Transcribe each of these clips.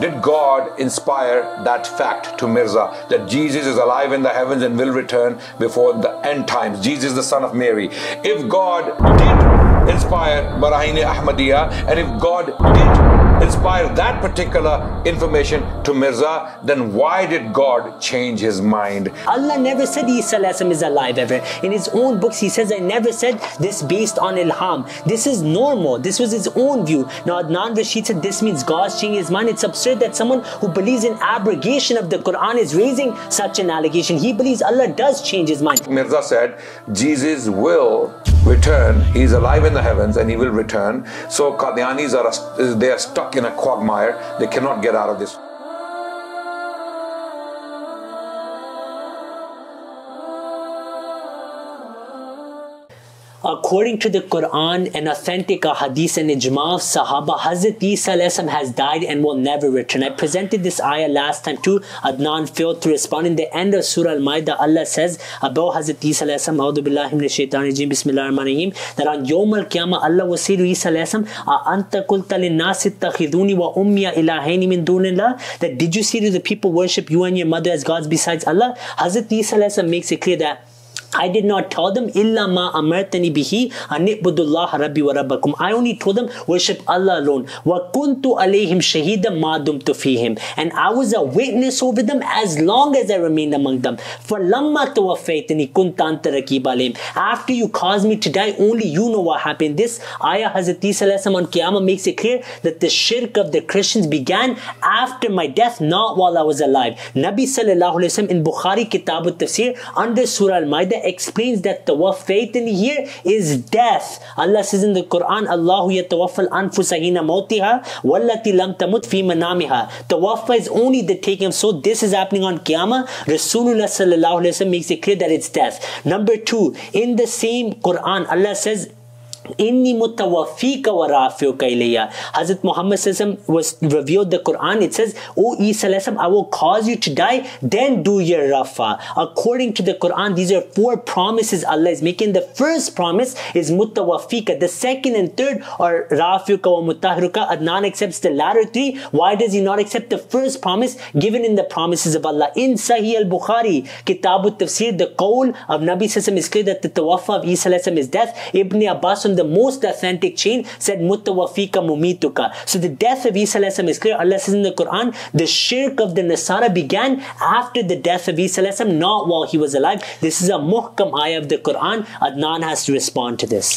Did God inspire that fact to Mirza that Jesus is alive in the heavens and will return before the end times? Jesus, the son of Mary. If God did inspire Barahin-e Ahmadiyya, and if God did inspire that particular information to Mirza, then why did God change his mind? Allah never said Isa is alive ever. In his own books, he says, I never said this based on ilham. This is normal. This was his own view. Now, Adnan Rashid said this means God's changing his mind. It's absurd that someone who believes in abrogation of the Quran is raising such an allegation. He believes Allah does change his mind. Mirza said, Jesus will return. He is alive in the heavens and he will return. So Qadianis they are stuck in a quagmire. They cannot get out of this. According to the Quran, an authentic hadith and ijma of Sahaba, Hazrat Isa has died and will never return. I presented this ayah last time too. Adnan failed to respond. In the end of Surah Al-Ma'idah, Allah says about Hazrat Isa that on Yawm al-Qiyamah, Allah will say to Isa, that did you say to the people, worship you and your mother as gods besides Allah? Hazrat Isa makes it clear that I did not tell them, illa ma amartani bihi an ibudullah rabbi wa rabbakum. I only told them, worship Allah alone. Wa kuntu alayhim shahida ma dumtu fihim. And I was a witness over them as long as I remained among them. For lamma tawaffaytani kunta anta raqib alayhim. After you caused me to die, only you know what happened. This ayah, Hazrat Isa on Qiyamah, makes it clear that the shirk of the Christians began after my death, not while I was alive. Nabi sallallahu alayhi wa sallam in Bukhari Kitab al-Tafsir under Surah Al-Ma'idah explains that tawaffaitani here is death. Allah says in the Quran, Allahu yatawaffal anfusahina mautiha wallati lam tamut fi manamiha. Tawaffa is only the taking of soul. This is happening on Qiyamah. Rasulullah sallallahu alaihi wasallam makes it clear that it's death. Number two, in the same Quran, Allah says, Inni mutawafika wa rafiuka ilayya. Hazrat Muhammad sallallahu alaihi wasallam was revealed the Quran. It says, O Isa alaihi wasallam, I will cause you to die, then do your rafa. According to the Quran, these are four promises Allah is making. The first promise is mutawafika. The second and third are rafiuka wa mutahiruka. Adnan accepts the latter three. Why does he not accept the first promise given in the promises of Allah? In Sahih al-Bukhari, Kitab al-Tafsir, the qawl of Nabi sallallahu alaihi wasallam is clear that the tawaffa of Isa alaihi wasallam is death. Ibn Abbas, the most authentic chain, said mutawafika mumituka. So the death of Isa is clear. Allah says in the Quran, the shirk of the Nasara began after the death of Isa, not while he was alive. This is a muhkam ayah of the Quran. Adnan has to respond to this.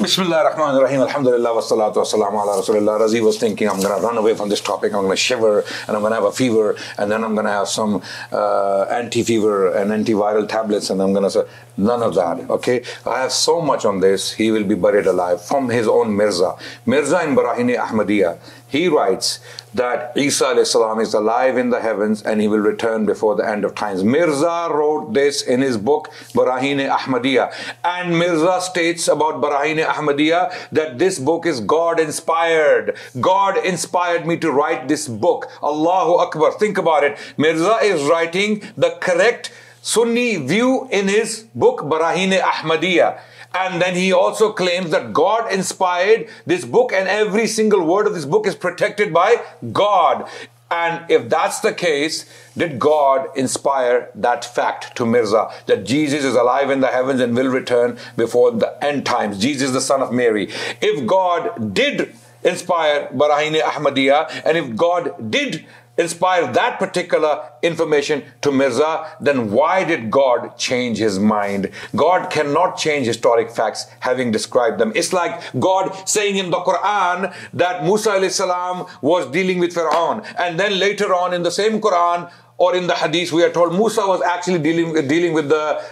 Bismillah ar-Rahman ar-Rahim. Alhamdulillah wa salatu wa salamu ala Rasulullah. Razi was thinking, I'm going to run away from this topic. I'm going to shiver and I'm going to have a fever and then I'm going to have some anti-fever and antiviral tablets and I'm going to say, none of that, okay? I have so much on this. He will be buried alive from his own Mirza. Mirza in Barahin-e Ahmadiyya, he writes that Isa alayhi is alive in the heavens and he will return before the end of times. Mirza wrote this in his book, Barahin-e Ahmadiyya. And Mirza states about Barahin-e Ahmadiyya that this book is God-inspired. God inspired me to write this book. Allahu Akbar. Think about it. Mirza is writing the correct Sunni view in his book, Barahin-e Ahmadiyya. And then he also claims that God inspired this book and every single word of this book is protected by God. And if that's the case, did God inspire that fact to Mirza that Jesus is alive in the heavens and will return before the end times? Jesus, the son of Mary. If God did inspire Barahin-e Ahmadiyya, and if God did inspire that particular information to Mirza, then why did God change his mind? God cannot change historic facts having described them. It's like God saying in the Quran that Musa alayhi salam was dealing with Fir'aun, and then later on in the same Quran or in the hadith, we are told Musa was actually dealing with the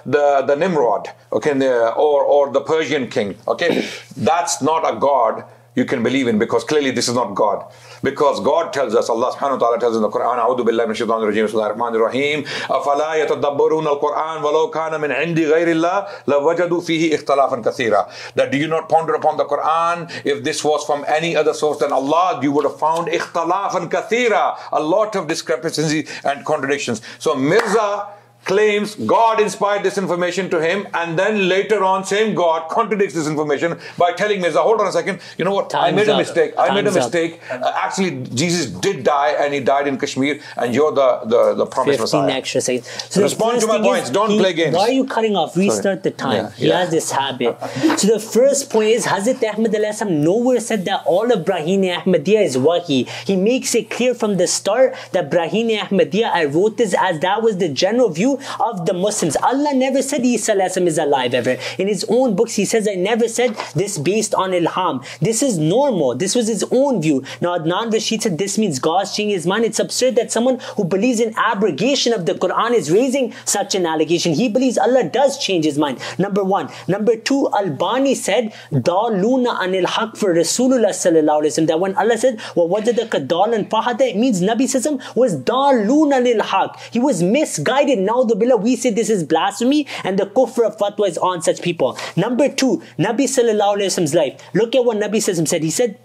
Nimrod, okay, or the Persian king, okay? That's not a God you can believe in, because clearly this is not God. Because God tells us, Allah subhanahu wa ta'ala tells in the Quran, A'udhu billahi minash shaitanir rajeem, bismillahir rahmanir rahim, afala yatadabbaruna al-Quran walau kana min 'indi ghayrillah lawajadu fihi ikhtilafan kathira. That do you not ponder upon the Quran? If this was from any other source than Allah, you would have found ikhtilafan kathira, a lot of discrepancies and contradictions. So Mirza claims God inspired this information to him, and then later on, same God contradts this information by telling Mirza, hold on a second, you know what, I made a mistake. Actually, Jesus did die, and he died in Kashmir, and you're the promised Messiah. 15 extra seconds. So respond to my points. Don't play games. Why are you cutting off? Restart the time. Yeah, he has this habit. So the first point is, Hazrat Ahmad alayhis salam nowhere said that all of Brahini Ahmadiyya is wahi. He makes it clear from the start that Brahini Ahmadiyya, I wrote this as that was the general view of the Muslims. Allah never said Isa alayhis salam is alive ever. In his own books, he says, I never said this based on ilham. This is normal. This was his own view. Now, Adnan Rashid said this means God's changing his mind. It's absurd that someone who believes in abrogation of the Quran is raising such an allegation. He believes Allah does change his mind. Number one. Number two, Albani said, Daluna anil haq for Rasulullah sallallahu alayhi wa sallam. That when Allah said, well, what did the Kadal and Fahada? It means Nabi sallallahu alayhi wa sallam was Daluna anil haq. He was misguided. Na'udhu billah, we say this is blasphemy, and the kufr of fatwa is on such people. Number two, Nabi sallallahu alayhi wa sallam's life. Look at what Nabi sallallahu alayhi wa sallam said. He said,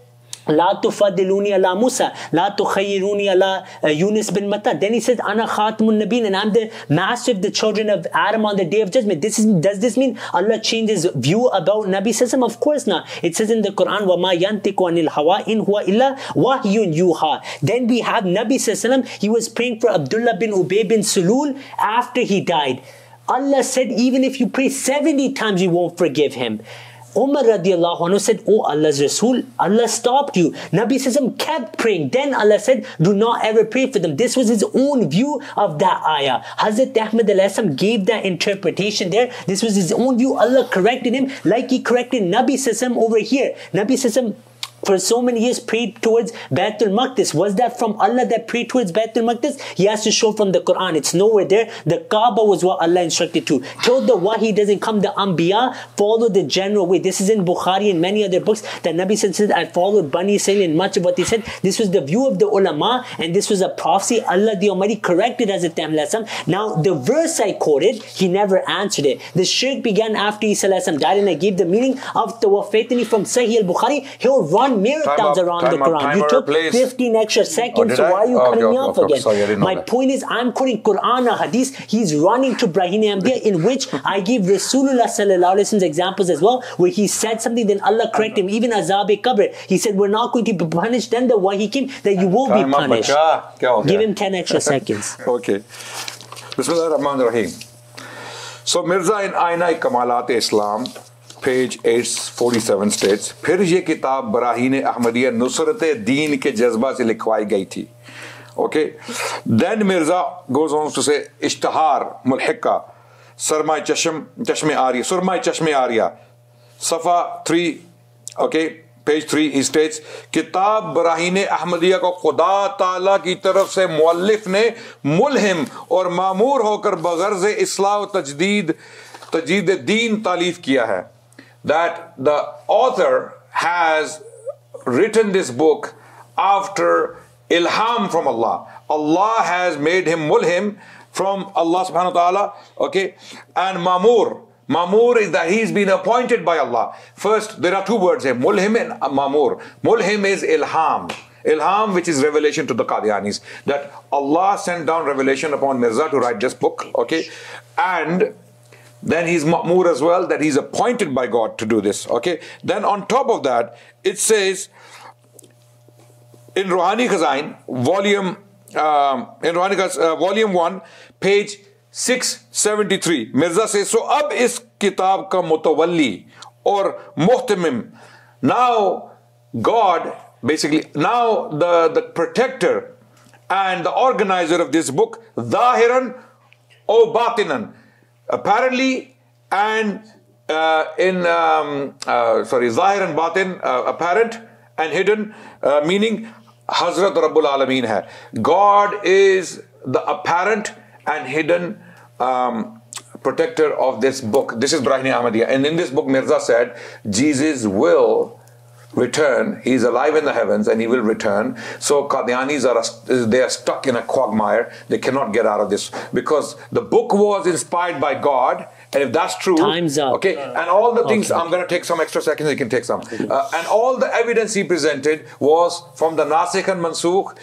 La tufadiluni ala Musa, la tukhayyiruni ala Yunus bin Matta. Then he says, Ana Khatmun Nabin, and I'm the master of the children of Adam on the day of judgment. Does this mean Allah changes view about Nabi Sallallahu? Of course not. It says in the Quran, Wama yantiqu anil hawa in huwa illa wahyun yuha. Then we have Nabi Sallallahu, he was praying for Abdullah bin Ubay bin Sulul after he died. Allah said, even if you pray 70 times, you won't forgive him. Umar radiallahu anhu said, oh Allah's Rasul, Allah stopped you. Nabi Sallam kept praying. Then Allah said, do not ever pray for them. This was his own view of that ayah. Hazrat Ahmad al-Asam gave that interpretation there. This was his own view. Allah corrected him like he corrected Nabi Sallam over here. Nabi Sallam for so many years prayed towards Baitul Maqdis. Was that from Allah that prayed towards Baitul Maqdis? He has to show from the Quran. It's nowhere there. The Kaaba was what Allah instructed to. Till the Wahi doesn't come, the Anbiya follow the general way. This is in Bukhari and many other books that Nabi said, I followed Bani Israel and much of what they said. This was the view of the ulama, and this was a prophecy. Allah the Almighty corrected Hazrat Ahmad alayhis salam. Now the verse I quoted, he never answered it. The shirk began after Isa alayhis salam died, and I gave the meaning of Tawafatani from Sahih al-Bukhari. He'll run marathons around the Quran. You took 15 extra seconds, so why are you cutting me off again? Sorry, my point is, I'm quoting Quran or Hadith. He's running to Brahini Ahmadiyya, in which I give Rasulullah sallallahu alayhi wa sallam's examples as well, where he said something, then Allah corrected him. Even Azab-e-Qabr, he said, we're not going to be punished. Then the Wahi came that you will be punished. Give him 10 extra seconds. Okay. Bismillah ar-Rahman ar-Rahim. So Mirza in Aina-e-Kamalat-e-Islam, page 847 states, फिर ये किताब बराहीन अहमदिया नुसरत दीन के जज्बा से लिखवाई गई थी. Okay, then Mirza goes on to say इश्तहार मुल्हिका सरमाए चश्मे आरिया, सरमाए चश्मे आरिया, सफ़ा 3, okay, page 3, he states किताब बराहीन अहमदिया को खुदा ताला की तरफ से मुअल्लिफ ने मुल्हिम और मामूर होकर बगर्ज़ इस्लाह तजदीद दीन तालीफ किया है. That the author has written this book after ilham from Allah. Allah has made him mulhim from Allah subhanahu wa ta'ala. Okay, and mamur. Mamur is that he's been appointed by Allah. First, there are two words here, mulhim and mamur. Mulhim is ilham. Ilham, which is revelation to the Qadianis. That Allah sent down revelation upon Mirza to write this book. Okay, and then he's ma'mur as well, that he's appointed by God to do this, okay? Then on top of that, it says in Ruhani Khazain, volume 1, page 673, Mirza says, so ab is kitab ka mutawalli or muhtamim. Now God, basically, now the protector and the organizer of this book, zahiran o batinan, apparently and zahir and batin, apparent and hidden, meaning Hazrat Rabbul Alameen hai. God is the apparent and hidden protector of this book. This is Brahini Ahmadiyya. And in this book, Mirza said, Jesus will return. He is alive in the heavens and he will return. So Qadianis they are stuck in a quagmire. They cannot get out of this because the book was inspired by God And if that's true, time's up. Okay, and all the things, I'm going to take some extra seconds, you can take some. And all the evidence he presented was from the Nasikh and Mansukh.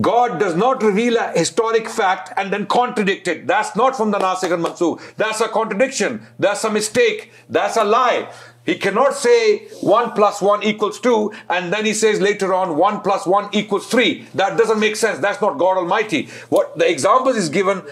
God does not reveal a historic fact and then contradict it. That's not from the Nasikh and Mansukh. That's a contradiction. That's a mistake. That's a lie. He cannot say 1 + 1 = 2 and then he says later on 1 + 1 = 3. That doesn't make sense. That's not God Almighty. What the examples is giving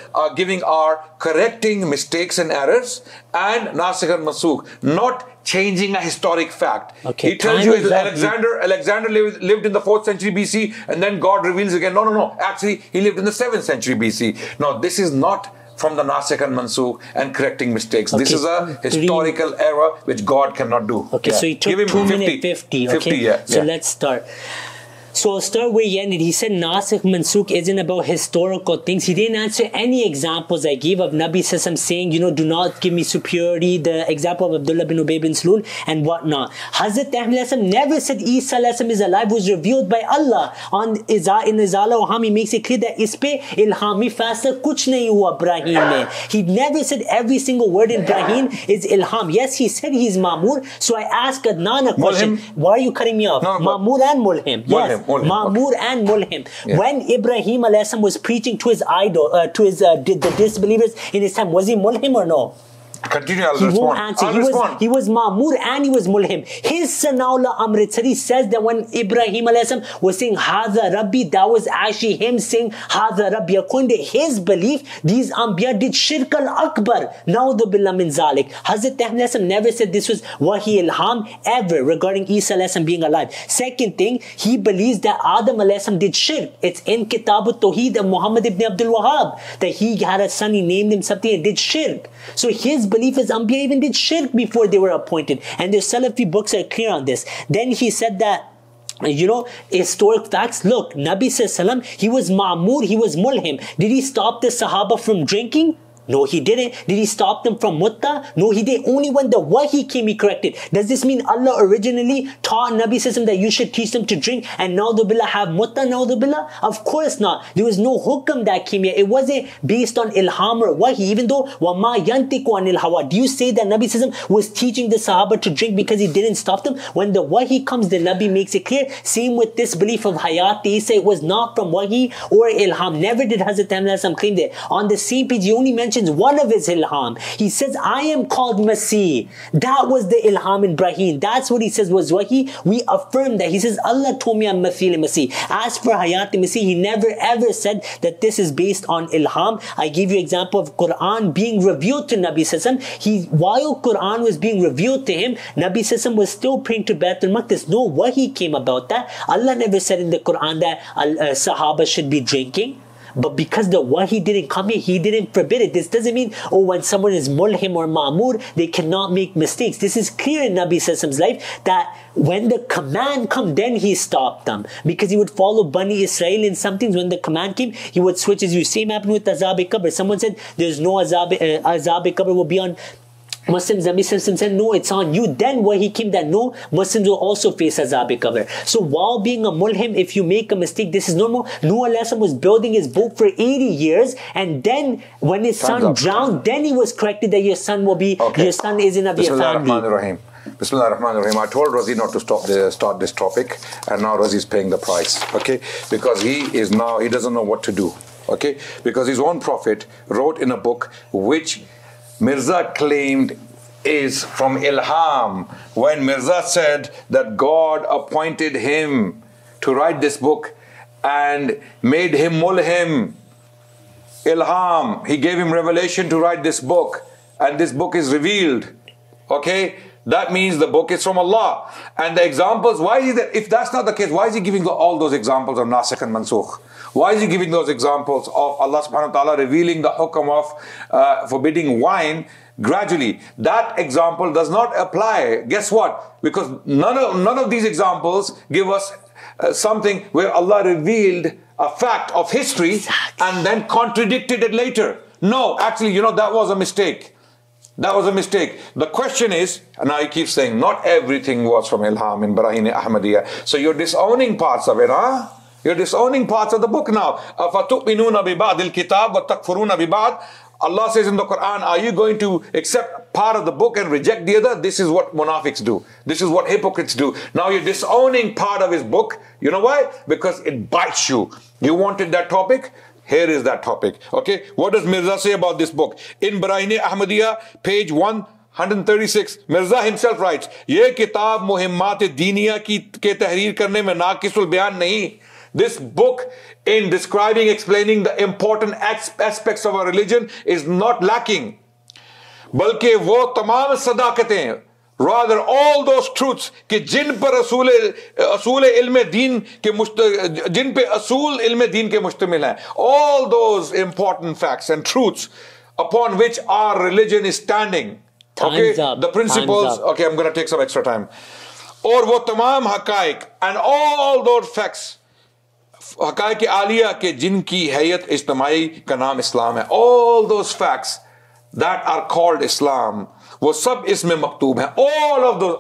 are correcting mistakes and errors and Nasikh and Mansukh, not changing a historic fact. Okay, he tells you Alexander lived in the 4th century BC and then God reveals again, no, actually he lived in the 7th century BC. Now this is not from the Nasikh and Mansukh and correcting mistakes. Okay. This is a historical error which God cannot do. Okay, yeah. So he took 2 minutes 50. Okay, 50, yeah, so yeah. Let's start. So I'll start where he ended. He said Nasikh Mansukh isn't about historical things. He didn't answer any examples I gave of Nabi Sassam saying, you know, do not give me superiority, the example of Abdullah bin Ubay bin Salul and whatnot. Hazrat Ahmad never said Isa is alive, was revealed by Allah. In Izala Oham, he makes it clear that Ispe ilhami fasla kuch nahi hua Brahim mein. He never said every single word in Brahim is ilham. Yes, he said he's Ma'mur. So I asked Adnan a question. Why are you cutting me off? No, Ma'mur and Mulhim. Yes. Ma'mur and Mulhim. Yeah. When Ibrahim alayhis was preaching to his idol, the disbelievers in his time, was he Mulhim or no? Continue, I'll respond. He was Ma'mur and he was Mulhim. His Sanaullah Amritsari says that when Ibrahim was saying Hadha Rabbi, that was actually him saying Hadha Rabbi. According to his belief, these Anbiya did Shirk al-Akbar. Na'udhu billah min zalik. Hazrat Ahmad never said this was Wahi ilham ever regarding Isa being alive. Second thing, he believes that Adam did Shirk. It's in Kitab al-Tawheed of Muhammad ibn Abdul Wahhab that he had a son, he named him something and did Shirk. So his belief is Anbiya even did shirk before they were appointed, and their Salafi books are clear on this. Then he said that, you know, historic facts. Look, Nabi Sallallahu Alaihi Wasallam, he was Ma'mur, he was Mulhim. Did he stop the Sahaba from drinking? No, he didn't. Did he stop them from mutta? No, he did. Only when the wahi came, he corrected. Does this mean Allah originally taught Nabi Sallallahu Alaihi Wasallam that you should teach them to drink and na'udhu billah have mutta, na'udhu billah? Of course not. There was no hukam that came here. It wasn't based on ilham or wahi, even though wama yantiku anil hawa. Do you say that Nabi Sallallahu Alaihi Wasallam was teaching the Sahaba to drink because he didn't stop them? When the wahi comes, the Nabi makes it clear. Same with this belief of Hayat Isa. It was not from wahi or ilham. Never did Hazrat Ahmad Sallam claim that. On the same page, he only mentioned one of his ilham. He says, I am called Masih. That was the ilham in Brahim. That's what he says was wahi. We affirm that. He says, Allah told me I'm Mathil Masih. As for Hayat Masih, he never ever said that this is based on ilham. I gave you example of Quran being revealed to Nabi Sassam. While Quran was being revealed to him, Nabi Sassam was still praying to Baitul Maqdis. No wahi came about that. Allah never said in the Quran that Sahaba should be drinking. But because the wahi didn't come here, he didn't forbid it. This doesn't mean, oh, when someone is mulhim or ma'mur, they cannot make mistakes. This is clear in Nabi Sassam's life that when the command come, then he stopped them. Because he would follow Bani Israel in some things. When the command came, he would switch his view. Same happened with Azab-e-Qabr. Someone said, there's no Azab-e-Qabr will be on Muslims. Nabi Sallallahu Alaihi Wasallam said, no, it's on you. Then where he came that no, Muslims will also face Azab-e-Qabr. So while being a mulhim, if you make a mistake, this is normal. Nuh Alayhi Salam was building his boat for 80 years and then when his son drowned, then he was corrected that your son will be, your son is in Abiyah family. Bismillah ar-Rahman ar-Rahim. I told Razi not to start this topic and now Razi is paying the price, okay? Because he doesn't know what to do, okay? Because his own prophet wrote in a book which Mirza claimed is from ilham, when Mirza said that God appointed him to write this book and made him mulhim, ilham. He gave him revelation to write this book and this book is revealed. Okay? That means the book is from Allah. And the examples, why is that? If that's not the case, why is he giving all those examples of Nasikh and Mansukh? Why is he giving those examples of Allah subhanahu wa ta'ala revealing the hukam of forbidding wine gradually? That example does not apply. Guess what? Because none of these examples give us something where Allah revealed a fact of history and then contradicted it later. No, actually, you know, that was a mistake. That was a mistake. The question is, and I keep saying, not everything was from ilham in Baraheen Ahmadiyya. So you're disowning parts of it, huh? You're disowning parts of the book now. أَفَتُؤْمِنُونَ بِبَعْدِ الْكِتَابِ وَتَكْفُرُونَ بِبَعْدِ Allah says in the Quran, are you going to accept part of the book and reject the other? This is what munafiqs do. This is what hypocrites do. Now you're disowning part of his book. You know why? Because it bites you. You wanted that topic? Here is that topic. Okay, what does Mirza say about this book? In Barahin-e Ahmadiyya, page 136, Mirza himself writes, Ye kitab muhimmat-e-diniya ke tahrir karne mein naqisul bayan nahi. This book, in describing, explaining the important aspects of our religion, is not lacking. Balki wo tamam sadaqatein, rather all those truths ki jin par asool ilme deen ke mushtamil hai. All those important facts and truths upon which our religion is standing. Okay, the principles. Okay, I'm going to take some extra time. Aur wo tamam haqaiq, and all those facts. Haqaiq Aliya ke jin ki hayat ijtimai ka naam Islam hai. All those facts that are called Islam, wo sab isme maktoob hai. All of those,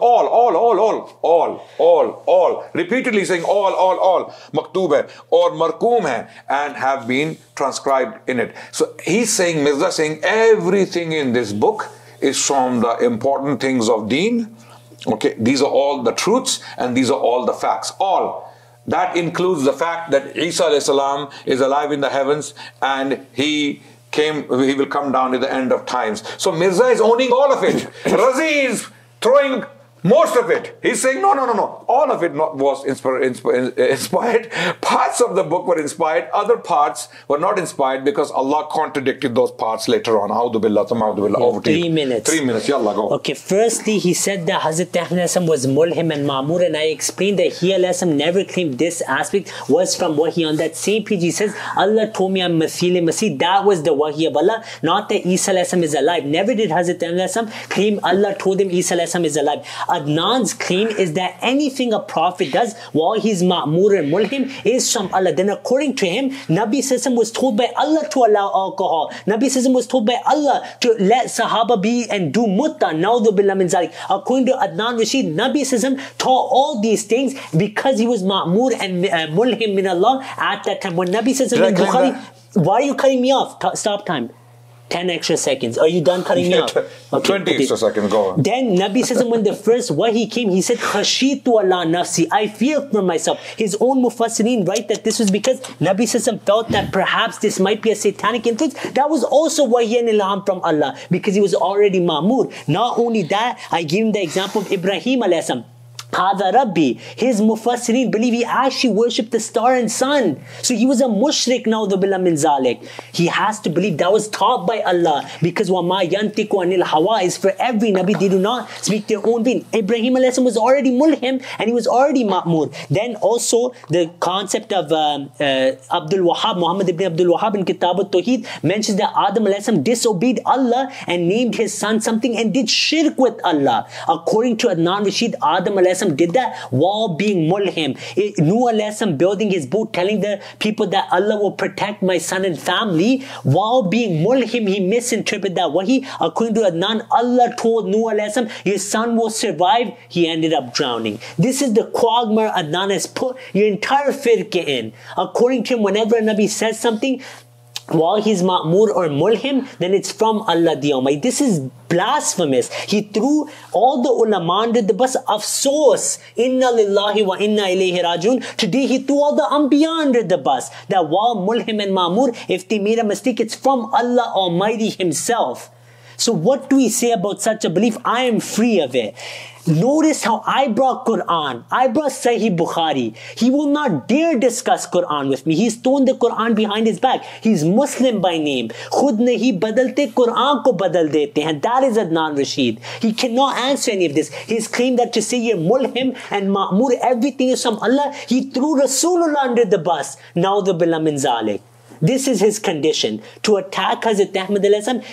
all. Repeatedly saying all, maktoob hai aur markoom hai and have been transcribed in it. So he's saying, Mirza saying, everything in this book is from the important things of deen. Okay, these are all the truths and these are all the facts. All. That includes the fact that Isa alayhi salam is alive in the heavens and he will come down at the end of times. So Mirza is owning all of it. Razi is throwing most of it. He's saying, no. All of it was inspired. Parts of the book were inspired. Other parts were not inspired because Allah contradicted those parts later on. A'udhu billah, thumma a'udhu billah. Over to you. 3 minutes. 3 minutes. Yallah, go. Okay, firstly, he said that Hazrat Ahmad was mulhim and ma'mur, and I explained that he never claimed this aspect was from wahi. On that same page, he says, Allah told me I'm Masih. That was the wahi of Allah, not that Isa is alive. Never did Hazrat Ahmad claim Allah told him Isa is alive. Adnan's claim is that anything a prophet does while he's ma'mur and mulhim is from Allah. Then according to him, Nabi Sallallahu was told by Allah to allow alcohol. Nabi Sallallahu was told by Allah to let Sahaba be and do mutta. Na'udhu billah min zalik. According to Adnan Rashid, Nabi Sallallahu taught all these things because he was ma'mur and mulhim min Allah at that time. When Nabi Sallallahu in Bukhari, why are you cutting me off? Stop time. 10 extra seconds. Are you done cutting me off? Okay, 20 extra seconds, go on. Then Nabi says when the first wahi came, he said, Khashitu Allah nafsi. I fear for myself. His own Mufassirin write that this was because Nabi felt that perhaps this might be a satanic influence. That was also wahi and ilham from Allah because he was already ma'mur. Not only that, I gave him the example of Ibrahim alayhi salam. Hadha Rabbi, his Mufassirin believe he actually worshipped the star and sun. So he was a mushrik, na'udhu billah min zalik. He has to believe that was taught by Allah because wama yantiqu anil hawa is for every Nabi. They do not speak their own being. Ibrahim alayhi salam was already mulhim and he was already ma'mur. Then also the concept of Abdul Wahhab, Muhammad ibn Abdul Wahhab in Kitab al-Tawheed mentions that Adam alayhi salam disobeyed Allah and named his son something and did shirk with Allah. According to Adnan Rashid, Adam alayhi salam did that while being mulhim. Nuh alayhi salam building his boat, telling the people that Allah will protect my son and family. While being mulhim, he misinterpreted that wahi. According to Adnan, Allah told Nuh alayhi salam, your son will survive. He ended up drowning. This is the quagmire Adnan has put your entire firqah in. According to him, whenever a Nabi says something, while he's ma'mur or mulhim, then it's from Allah the Almighty. This is blasphemous. He threw all the ulama under the bus. Afsos, inna lillahi wa inna ilayhi rajiun. Today he threw all the anbiya under the bus. That while mulhim and ma'mur, if they made a mistake, it's from Allah Almighty himself. So what do we say about such a belief? I am free of it. Notice how I brought Quran. I brought Sahih Bukhari. He will not dare discuss Quran with me. He's thrown the Quran behind his back. He's Muslim by name. Khud nahi badalte, Quran ko badal dete hain. That is Adnan Rashid. He cannot answer any of this. His claim that to say you're mulhim and ma'mur, everything is from Allah, he threw Rasulullah under the bus. Na'udhu billah min zalik. This is his condition. To attack Hazrat Ahmad,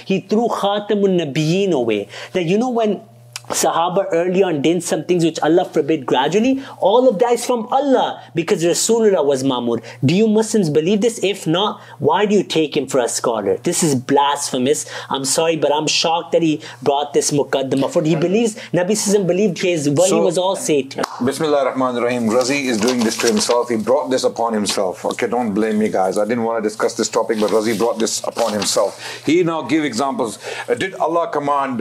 he threw Khatamun Nabiyeen away. That you know when Sahaba early on did some things which Allah forbid gradually. All of that is from Allah because Rasulullah was Ma'mur. Do you Muslims believe this? If not, why do you take him for a scholar? This is blasphemous. I'm sorry, but I'm shocked that he brought this muqaddimah forward. He believes, Nabi Sallallahu believed his, well, so, he was all Satan. Bismillah Rahman Rahim. Razi is doing this to himself. He brought this upon himself. Okay, don't blame me guys. I didn't want to discuss this topic, but Razi brought this upon himself. He now gave examples. Did Allah command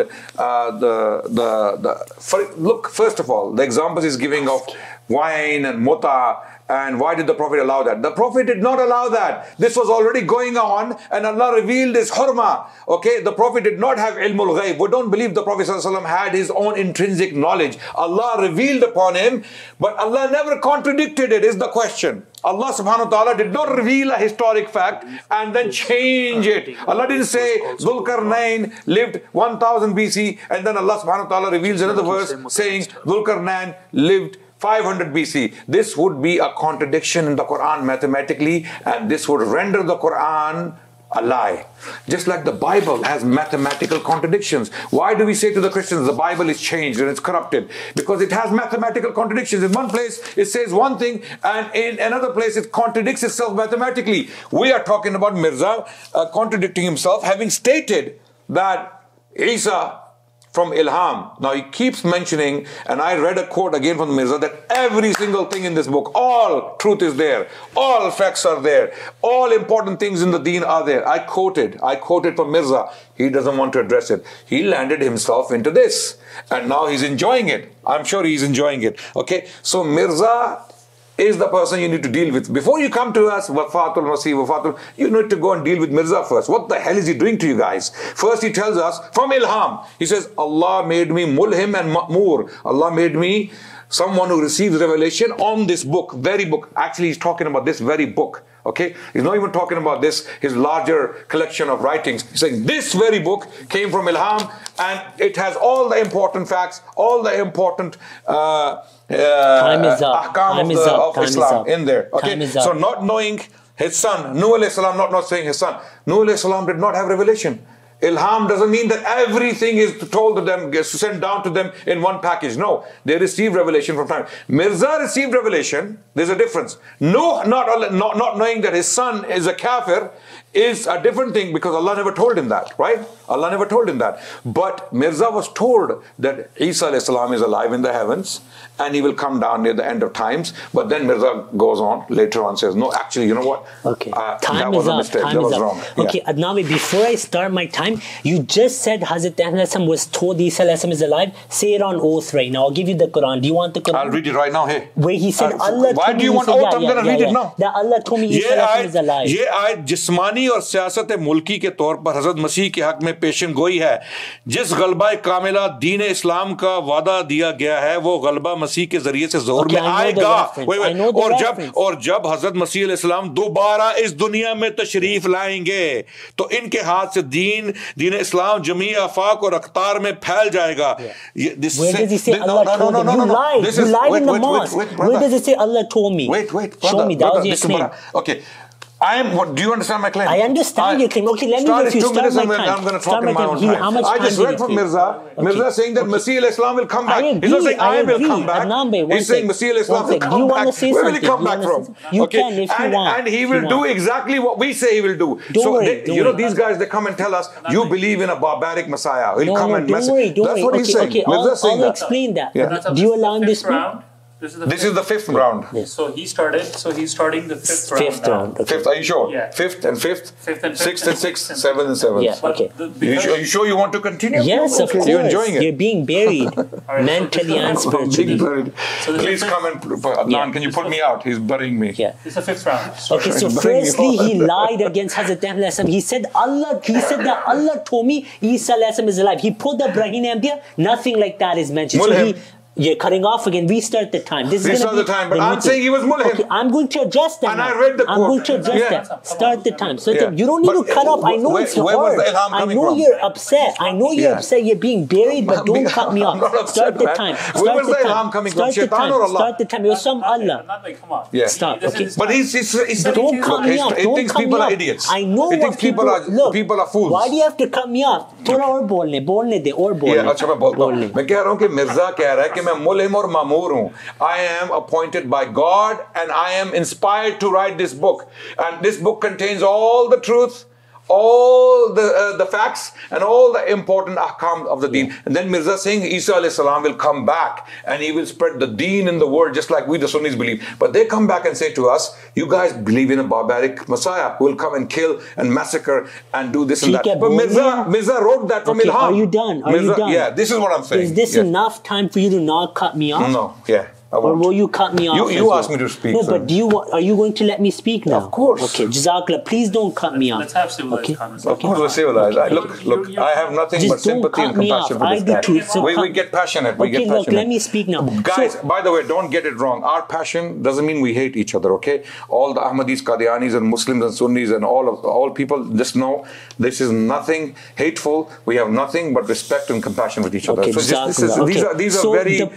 look, first of all, the examples he's giving of wine and muta, and why did the Prophet allow that? The Prophet did not allow that. This was already going on and Allah revealed his hurma. Okay, the Prophet did not have ilmul ghaib. We don't believe the Prophet ﷺ had his own intrinsic knowledge. Allah revealed upon him, but Allah never contradicted it, is the question. Allah subhanahu wa ta'ala did not reveal a historic fact and then change it. Allah didn't say Dhulqarnain lived 1000 BC and then Allah subhanahu wa ta'ala reveals another verse saying Dhulqarnain lived 500 BC. This would be a contradiction in the Quran mathematically, and this would render the Quran a lie. Just like the Bible has mathematical contradictions. Why do we say to the Christians the Bible is changed and it's corrupted? Because it has mathematical contradictions. In one place it says one thing and in another place it contradicts itself mathematically. We are talking about Mirza contradicting himself, having stated that Isa from Ilham. Now he keeps mentioning, and I read a quote again from Mirza, that every single thing in this book, all truth is there, all facts are there, all important things in the deen are there. I quoted from Mirza. He doesn't want to address it. He landed himself into this and now he's enjoying it. I'm sure he's enjoying it. Okay, so Mirza is the person you need to deal with. Before you come to us, Wafatul Masih, Wafatul, you need to go and deal with Mirza first. What the hell is he doing to you guys? First he tells us, from Ilham, he says, Allah made me Mulhim and Ma'mur. Allah made me someone who receives revelation on this book, very book. Actually, he's talking about this very book. Okay, he's not even talking about this, his larger collection of writings. He's saying this very book came from Ilham and it has all the important facts, all the important ahkam of Islam in there. Okay, so not knowing his son, Nuh alayhi salam, not saying his son, Nuh alayhi salam did not have revelation. Ilham doesn't mean that everything is told to them, gets sent down to them in one package. No, they receive revelation from time. Mirza received revelation. There's a difference. No, not knowing that his son is a kafir is a different thing because Allah never told him that, right? Allah never told him that. But Mirza was told that Isa alayhi salam is alive in the heavens and he will come down near the end of times. But then Mirza goes on later on, says, no, actually, you know what? Okay, that was a mistake. That was wrong. Okay, yeah. Adnami, before I start my time, you just said Hazrat was told Isa is alive. Say it on oath right now. I'll give you the Quran. Do you want the Quran? I'll read it right now. Hey, where he said Allah. Why do you want oath? I'm gonna read it now. That Allah told me Isa is alive. ये आयत जिस्मानी और सियासत मुल्की के तौर पर हज़रत मसीह के हक में पेशन गोई है. जिस गलबा कामिला दीन इस्लाम का वादा दिया गया है वो गलबा मसीह के जरिए से ज़ोहर में आएगा. और जब हज़रत मसीह अलैहिस्सलाम दोबारा इस दुनिया में तशरीफ लाएंगे तो इनके हाथ से दीन इस्लाम जमी आफाक और अख्तार में फैल जाएगा. Do you understand my claim? I understand your claim. Okay, let me refuse. Start my time. I'm going to talk in my own time. I just read from Mirza. Mirza saying that Masih al-Islam will come back. He's not saying I will come back. He's saying Masih al-Islam will come back. Where will he come back from? You can if you want. And he will do exactly what we say he will do. So, you know, these guys, they come and tell us, you believe in a barbaric Messiah. He'll come and mess. That's what he's saying. Mirza's saying that. I'll explain that. Do you allow this round? This is the fifth round. Yes. So he started. So he's starting the fifth round. Okay. Fifth. Are you sure? Yeah. Fifth and fifth. Sixth and sixth. Seventh and seventh. Yeah. Okay. Are you sure you want to continue? Yes, of course. You're enjoying it. You're being buried mentally and spiritually. So please come and Adnan. Can you put me out? He's burying me. Yeah. It's the fifth round. Okay. So firstly, he lied against Hazrat Muhammad. He said Allah. He said that Allah told me Isa is alive. He put the Brahim there. Nothing like that is mentioned. So he You're cutting off again. Restart the time. This is gonna be the time. But I'm saying he was mulhim. Okay, I'm going to address that. And now. I read the quote. I'm going to address that. Start the time. So you don't need to cut off. I know it's hard. I know you're upset. You're being buried, but don't cut me off. Start the time. Where was the ilham coming from? Shaitan or Allah? Start the time. It was some Allah. Stop. Okay. But he's don't cut me off. He thinks people are idiots. I know. He thinks people are fools. Why do you have to cut me off? थोड़ा और बोलने दे और बोलने। अच्छा मैं बोलता हूँ। मैं कह रहा हूँ कि मिर्ज़ा कह रहा है कि मैं मुल्हिम और मामूर हूँ। I am appointed by God and I am inspired to write this book. And this book contains all the truth, all the facts, and all the important ahkam of the deen. And then Mirza saying Isa alayhi salam will come back and he will spread the deen in the world just like we the Sunnis believe. But they come back and say to us, you guys believe in a barbaric Messiah who will come and kill and massacre and do this and that. But Mirza wrote that from Ilham. Are you done? Are you done? Yeah, this is what I'm saying. Is this enough time for you to not cut me off? No, or will you cut me off? You asked me to speak. No, but are you going to let me speak now? Of course. Okay, Jazakallah, please don't cut me off. Let's have civilized comments. Of course, we're civilized. Okay. Look, I have nothing but sympathy and compassion for this guy. We get passionate. Okay, look, let me speak now. Guys, by the way, don't get it wrong. Our passion doesn't mean we hate each other, okay? All the Ahmadis, Qadianis, and Muslims, and Sunnis, and all people, just know this is nothing hateful. We have nothing but respect and compassion with each other. Okay, these are very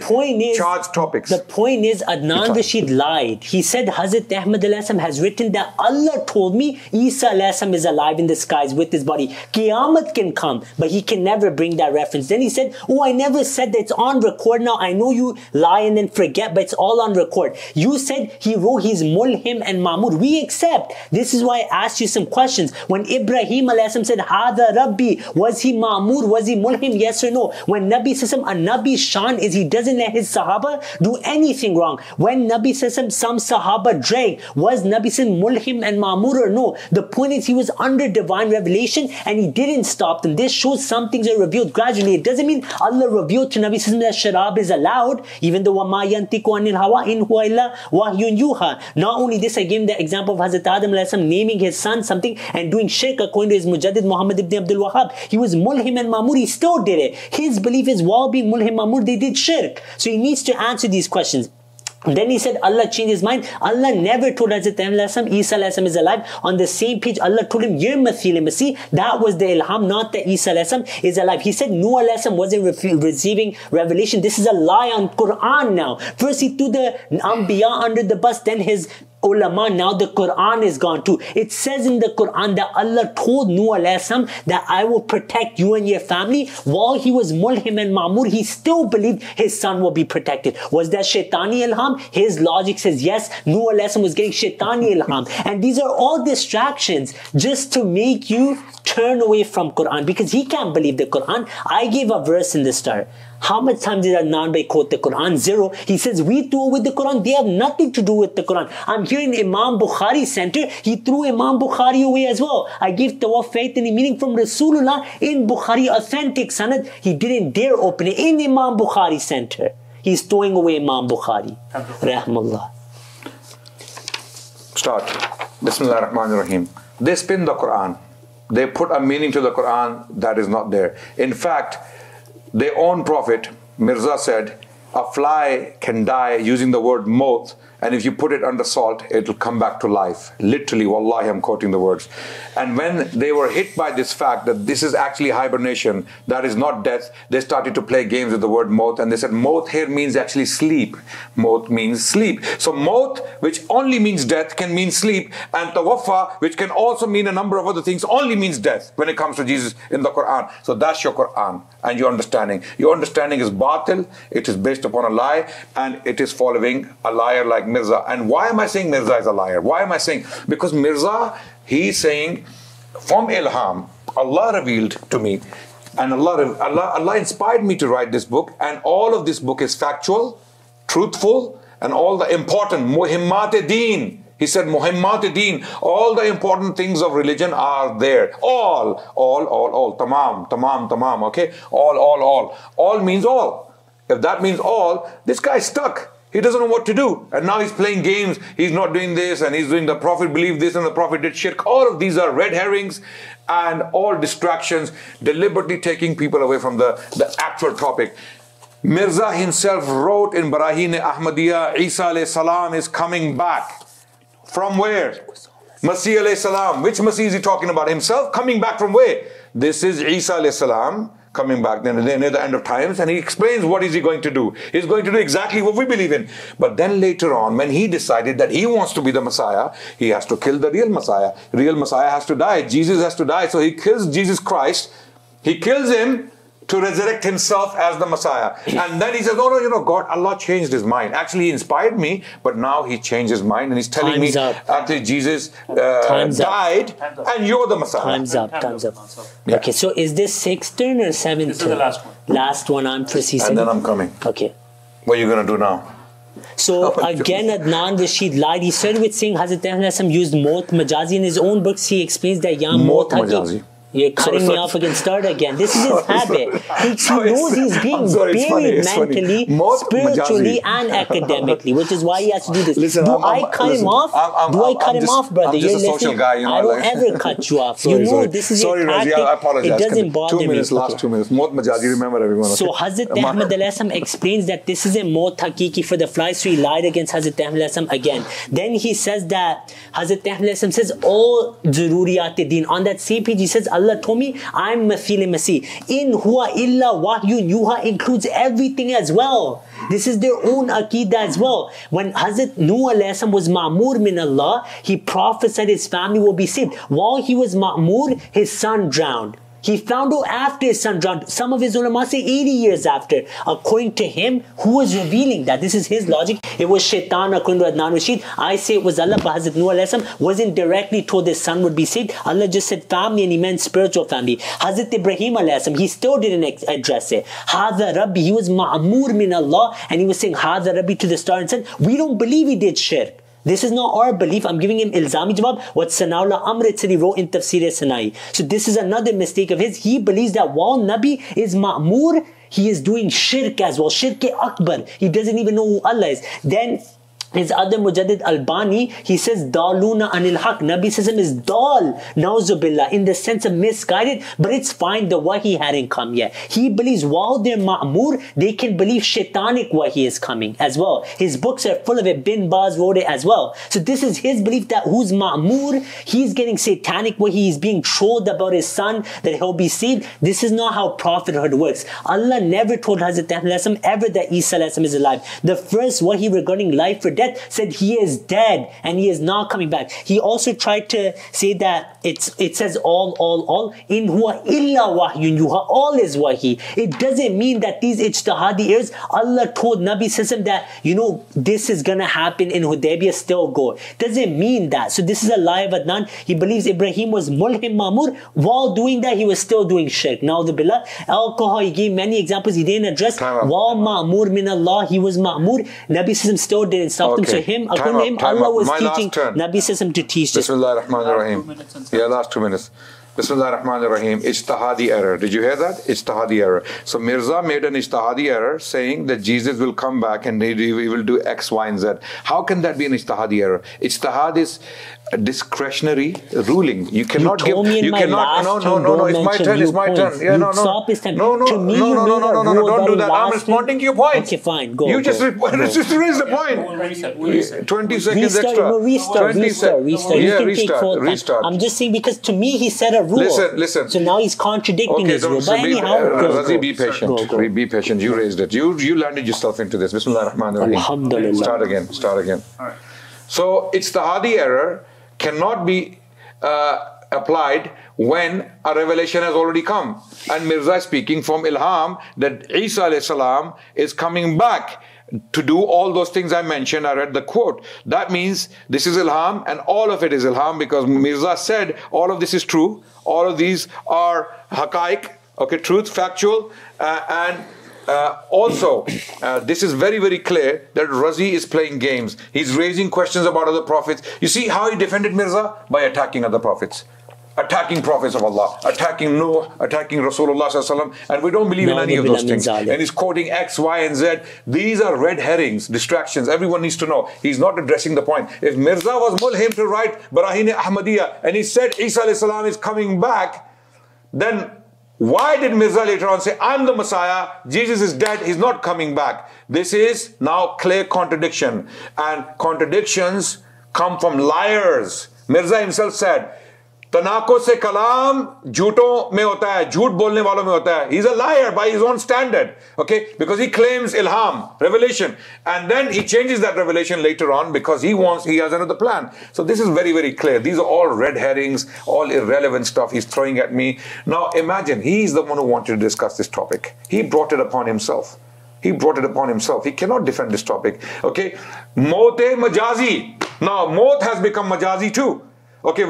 charged topics. The point is, Adnan Rashid lied. He said Hazrat Ahmad has written that Allah told me Isa is alive in the skies with his body. Qiyamah can come, but he can never bring that reference. Then he said, oh, I never said that. It's on record now. I know you lie and then forget, but it's all on record. You said he wrote his mulhim and mamur. We accept. This is why I asked you some questions. When Ibrahim said Hada Rabbi, was he mamur? Was he mulhim? Yes or no? When Nabi Sassam, a Nabi shan is he doesn't let his Sahaba do anything wrong. When Nabi Sassam, some Sahaba drank, was Nabi Sassam mulhim and mamur or no? The point is he was under divine revelation and he didn't stop them. This shows some things are revealed gradually. It doesn't mean Allah revealed to Nabi Sassam that sharab is allowed, even though wama yantiqu anil hawa in huwa illa wahyun yuha. Not only this, I gave him the example of Hazrat Adam naming his son something and doing shirk according to his mujaddid Muhammad ibn Abdul Wahhab. He was mulhim and mamur. He still did it. His belief is while being mulhim mamur, they did shirk. So he needs to answer these questions. Then he said Allah changed his mind. Allah never told Hazrat Ahmad Isa is alive. On the same page, Allah told him, You're Mathil Masih. That was the ilham, not that Isa is alive. He said Nuh wasn't receiving revelation. This is a lie on Quran now. First he threw the Anbiya under the bus, then his ulama, now the Quran is gone too. It says in the Quran that Allah told Nuh that I will protect you and your family. While he was mulhim and mamur, he still believed his son will be protected. Was that shaitani ilham? His logic says yes, Nuh was getting shaitani ilham. And these are all distractions just to make you turn away from Quran, because he can't believe the Quran. I gave a verse in the start. How much time did Adnan Bhai quote the Quran? Zero. He says, we threw with the Quran. They have nothing to do with the Quran. I'm here in Imam Bukhari Center. He threw Imam Bukhari away as well. I give Tawaf Faith and meaning from Rasulullah in Bukhari, authentic sanad. He didn't dare open it in Imam Bukhari Center. He's throwing away Imam Bukhari. Rahmullah. Start. Bismillah ar-Rahman ar-Rahim. They spin the Quran. They put a meaning to the Quran that is not there. In fact, their own prophet, Mirza, said, a fly can die using the word moth, and if you put it under salt, it will come back to life. Literally, wallahi, I'm quoting the words. And when they were hit by this fact that this is actually hibernation, that is not death, they started to play games with the word moth, and they said moth here means actually sleep. Moth means sleep. So moth, which only means death, can mean sleep, and tawaffa, which can also mean a number of other things, only means death when it comes to Jesus in the Quran. So that's your Quran and your understanding. Your understanding is batil, it is based upon a lie, and it is following a liar like Mirza. And why am I saying Mirza is a liar? Why am I saying? Because Mirza, he's saying from ilham, Allah revealed to me, and Allah inspired me to write this book, and all of this book is factual, truthful, and all the important muhimmat-e-deen. He said muhimmat-e-deen, all the important things of religion are there. All, tamam, okay? All means all. If that means all, this guy's stuck. He doesn't know what to do. And now he's playing games. He's not doing this and he's doing the Prophet believed this and the Prophet did shirk. All of these are red herrings and all distractions, deliberately taking people away from the actual topic. Mirza himself wrote in Barahin Ahmadiyya, Isa alayhi salam is coming back. From where? Masih alayhi salam. Which Masih is he talking about? Himself? Coming back from where? This is Isa alayhi salam coming back near the end of times, and he explains what is he going to do. He's going to do exactly what we believe in. But then later on, when he decided that he wants to be the Messiah, he has to kill the real Messiah. Real Messiah has to die. Jesus has to die. So he kills Jesus Christ. He kills him to resurrect himself as the Messiah. And then he says, no, God, Allah changed his mind. Actually, he inspired me, but now he changed his mind and he's telling me after Jesus died, and you're the Messiah. Time's up. Yeah. Okay, so is this sixth turn or seventh turn? This is the last one. Last one, I'm preceding. And then I'm coming. Okay. What are you going to do now? So again, Adnan Rashid lied. He started with saying Hazrat Ahmad used Mot Majazi in his own books. He explains that Yam Mot Majazi. You're cutting me off again. Start again. This is his habit. He knows he's being buried mentally, spiritually, and academically, which is why he has to do this. Listen, Do I cut him off, brother? I'm just a social guy. I don't ever cut you off. This is your tactic. I apologize. It doesn't bother me. Last 2 minutes. Mot Majazi, remember everyone. So Hazrat Ahmad explains that this is a Mot Hakiki for the flies. So he lied against Hazrat Ahmad again. Then he says that Hazrat Ahmad says all Zaruriyat Deen. On that CPG, he says, Allah told me, I'm Mathil Masih. In huwa illa wahyu yuha includes everything as well. This is their own Aqidah as well. When Hazrat Nuh was Ma'mur min Allah, he prophesied his family will be saved. While he was Ma'mur, his son drowned. He found out after his son drowned. Some of his ulama say 80 years after. According to him, who was revealing that? This is his logic. It was Shaitan, according to Adnan Rashid. I say it was Allah, but Hazrat Nuh wasn't directly told his son would be saved. Allah just said family, and he meant spiritual family. Hazrat Ibrahim, he still didn't address it. Hadha Rabbi, he was Ma'mur min Allah, and he was saying Hadha Rabbi to the star and said, we don't believe he did shirk. This is not our belief. I'm giving him ilzami jawab, what Sanaullah Amritsari wrote in Tafsir Sanai. So this is another mistake of his. He believes that while Nabi is Ma'mur, he is doing shirk as well. Shirk-e-akbar. He doesn't even know who Allah is. Then his other Mujaddid Albani, he says, Daluna anil haq. Nabi says him is dal, nauzubillah, in the sense of misguided, but it's fine, the wahi hadn't come yet. He believes while they're ma'mur, they can believe shaitanic wahi is coming as well. His books are full of it. Bin Baz wrote it as well. So this is his belief that who's ma'mur, he's getting satanic wahi, he's being trolled about his son, that he'll be saved. This is not how prophethood works. Allah never told Hazrat Ahmad ever that Isa is alive. The first wahi regarding life or death said he is dead and he is not coming back. He also tried to say that it says all. In huwa illa wahyun yuha. All is wahi. It doesn't mean that these ijtihadi ears, Allah told Nabi Sassim that, this is going to happen in Hudaybiyah, still go. Doesn't mean that. So this is a lie of Adnan. He believes Ibrahim was mulhim ma'mur. While doing that, he was still doing shirk. Na'udhu billah. Alcohol, he gave many examples he didn't address. While ma'mur min Allah, he was ma'mur. Nabi Sassim still didn't stop. Okay. So according to him, Allah was teaching Nabi Sassim to teach this. Bismillah ar-Rahman ar-Rahim. Yeah, last 2 minutes. Bismillah ar-Rahman ar-Rahim. Ijtihadi error. Did you hear that? Ijtihadi error. So Mirza made an ijtihadi error saying that Jesus will come back and he will do X, Y, and Z. How can that be an ijtihadi error? Ijtihad is a discretionary ruling. You cannot. No. It's my turn. Yeah, no. Stop his time. No. Don't do that. I'm responding to your point. Okay, fine. Go. You just raise the point. Reset. 20 seconds extra. Restart. Yeah, restart. I'm just saying because to me he said a rule. Listen. So now he's contradicting his rule. But anyhow, Razi, be patient. Be patient. You raised it. You landed yourself into this. Bismillah ar-Rahman ar-Rahim. Alhamdulillah. Start again. All right. So ijtihadi error cannot be applied when a revelation has already come. And Mirza is speaking from ilham that Isa alayhi salam is coming back to do all those things I mentioned. I read the quote. That means this is ilham and all of it is ilham because Mirza said all of this is true. All of these are haqaiq, okay, truth, factual, and also, this is very, very clear that Razi is playing games. He's raising questions about other prophets. You see how he defended Mirza? By attacking other prophets. Attacking prophets of Allah, attacking Nuh, attacking Rasulullah, and we don't believe in any of those things. And he's quoting X, Y, and Z. These are red herrings, distractions. Everyone needs to know. He's not addressing the point. If Mirza was mulhim to write Barahin Ahmadiyya and he said Isa is coming back, then Why did Mirza later on say, I'm the Messiah, Jesus is dead, he's not coming back? This is now clear contradiction. And contradictions come from liars. Mirza himself said, Tanako se kalam jhooton mein hota hai, jhoot bolne walon mein hota hai. He's a liar by his own standard, okay? Because he claims ilham, revelation, and then he changes that revelation later on because he has another plan. So this is very, very clear. These are all red herrings, all irrelevant stuff he's throwing at me. Now imagine, he's the one who wanted to discuss this topic. He brought it upon himself. He brought it upon himself. He cannot defend this topic, okay? Maut-e majazi. Now maut has become majazi too. Okay,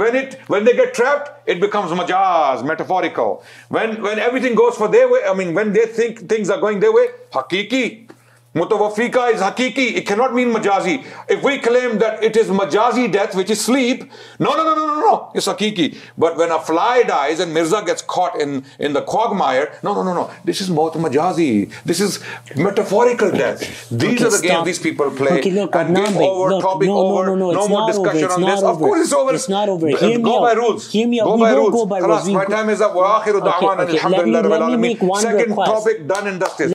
when they get trapped, it becomes majaz, metaphorical. When everything goes for their way, I mean, when they think things are going their way, hakiki. Mutawafika is hakiki. It cannot mean majazi. If we claim that it is majazi death, which is sleep, no, it's hakiki. But when a fly dies and Mirza gets caught in the quagmire, no. This is maut majazi. This is metaphorical death. These are the games these people play. Okay, look, and game over, look, topic no, over, no more discussion on this. Of course it's over. It's not over. Go by rules. Go by rules. My time is up. Wa akhiru da'wana alhamdulillah rabbil alamin. Second topic done and dusted.